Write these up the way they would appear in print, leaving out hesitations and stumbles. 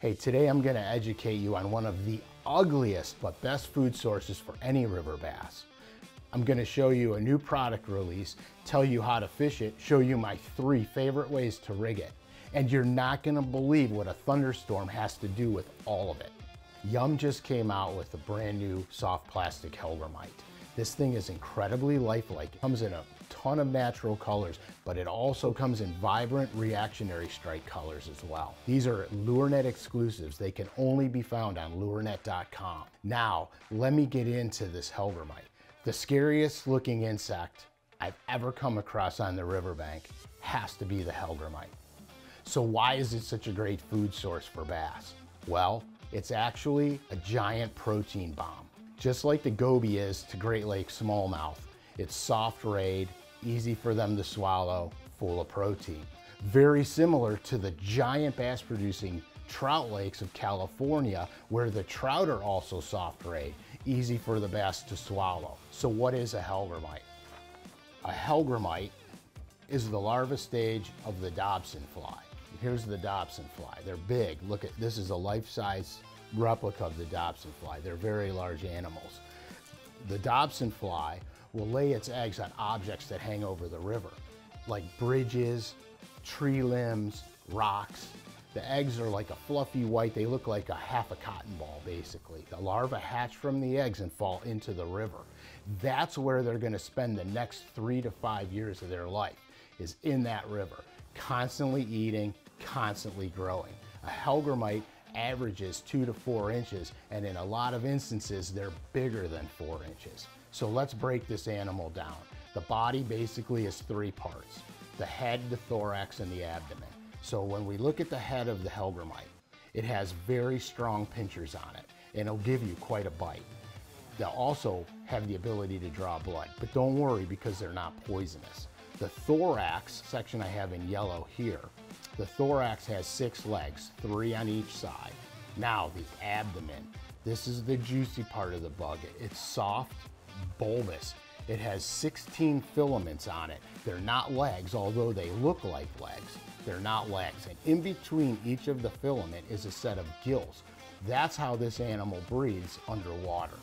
Hey, today I'm gonna educate you on one of the ugliest but best food sources for any river bass. I'm gonna show you a new product release, tell you how to fish it, show you my 3 favorite ways to rig it. And you're not gonna believe what a thunderstorm has to do with all of it. Yum just came out with a brand new soft plastic hellgrammite. This thing is incredibly lifelike. It comes in a ton of natural colors, but it also comes in vibrant reactionary strike colors as well. These are LureNet exclusives. They can only be found on LureNet.com. Now, let me get into this hellgrammite. The scariest looking insect I've ever come across on the riverbank has to be the hellgrammite. So why is it such a great food source for bass? Well, it's actually a giant protein bomb. Just like the goby is to Great Lakes smallmouth, it's soft rayed, easy for them to swallow, full of protein. Very similar to the giant bass producing trout lakes of California, where the trout are also soft rayed, easy for the bass to swallow. So what is a hellgrammite? A hellgrammite is the larva stage of the Dobson fly. Here's the Dobson fly. They're big. Look at this, is a life-size replica of the Dobson fly. They're very large animals. The Dobson fly will lay its eggs on objects that hang over the river, like bridges, tree limbs, rocks. The eggs are like a fluffy white. They look like a half a cotton ball, basically. The larvae hatch from the eggs and fall into the river. That's where they're going to spend the next 3 to 5 years of their life, is in that river, constantly eating, constantly growing. A hellgrammite averages 2 to 4 inches, and in a lot of instances, they're bigger than 4 inches. So let's break this animal down. The body basically is 3 parts: the head, the thorax, and the abdomen. So when we look at the head of the hellgrammite, it has very strong pinchers on it, and it'll give you quite a bite. They'll also have the ability to draw blood, but don't worry because they're not poisonous. The thorax section I have in yellow here, the thorax has 6 legs, 3 on each side. Now the abdomen, this is the juicy part of the bug. It's soft, bulbous. It has 16 filaments on it. They're not legs, although they look like legs. They're not legs. And in between each of the filament is a set of gills. That's how this animal breathes underwater.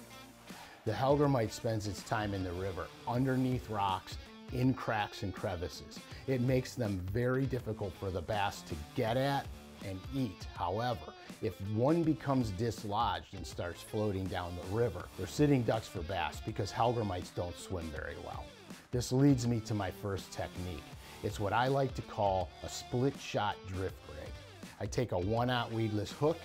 The hellgrammite spends its time in the river, underneath rocks, in cracks and crevices. It makes them very difficult for the bass to get at and eat. However, if one becomes dislodged and starts floating down the river, they're sitting ducks for bass because hellgrammites don't swim very well. This leads me to my first technique. It's what I like to call a split shot drift rig. I take a 1-aught weedless hook,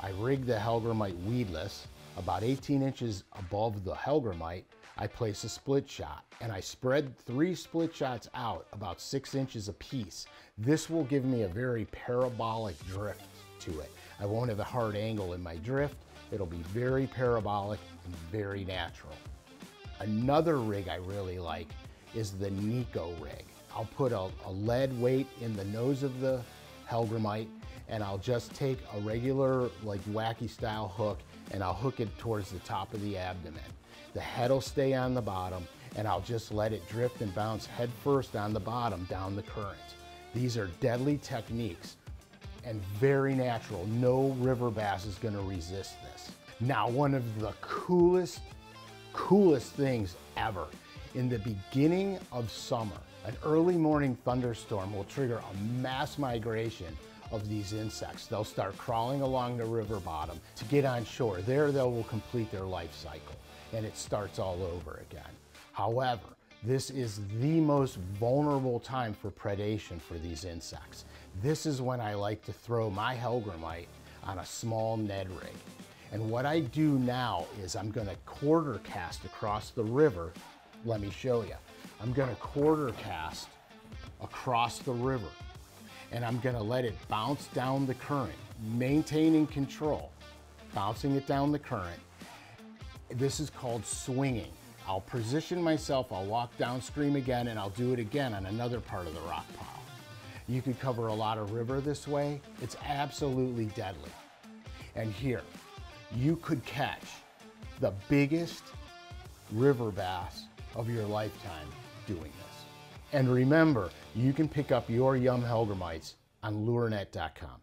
I rig the hellgrammite weedless, about 18 inches above the hellgrammite, I place a split shot, and I spread 3 split shots out about 6 inches apiece. This will give me a very parabolic drift to it. I won't have a hard angle in my drift. It'll be very parabolic and very natural. Another rig I really like is the Neko rig. I'll put a lead weight in the nose of the hellgrammite, and I'll just take a regular, like wacky style hook, and I'll hook it towards the top of the abdomen. The head will stay on the bottom, and I'll just let it drift and bounce head first on the bottom down the current. These are deadly techniques and very natural. No river bass is gonna resist this. Now, one of the coolest things ever. In the beginning of summer, an early morning thunderstorm will trigger a mass migration of these insects. They'll start crawling along the river bottom to get on shore. There they will complete their life cycle, and it starts all over again. However, this is the most vulnerable time for predation for these insects. This is when I like to throw my hellgrammite on a small Ned rig. And what I do now is I'm gonna quarter cast across the river. Let me show you. I'm gonna quarter cast across the river, and I'm gonna let it bounce down the current, maintaining control, bouncing it down the current. This is called swinging. I'll position myself, I'll walk downstream again, and I'll do it again on another part of the rock pile. You could cover a lot of river this way. It's absolutely deadly. And here, you could catch the biggest river bass of your lifetime doing this. And remember, you can pick up your Yum hellgrammites on LureNet.com.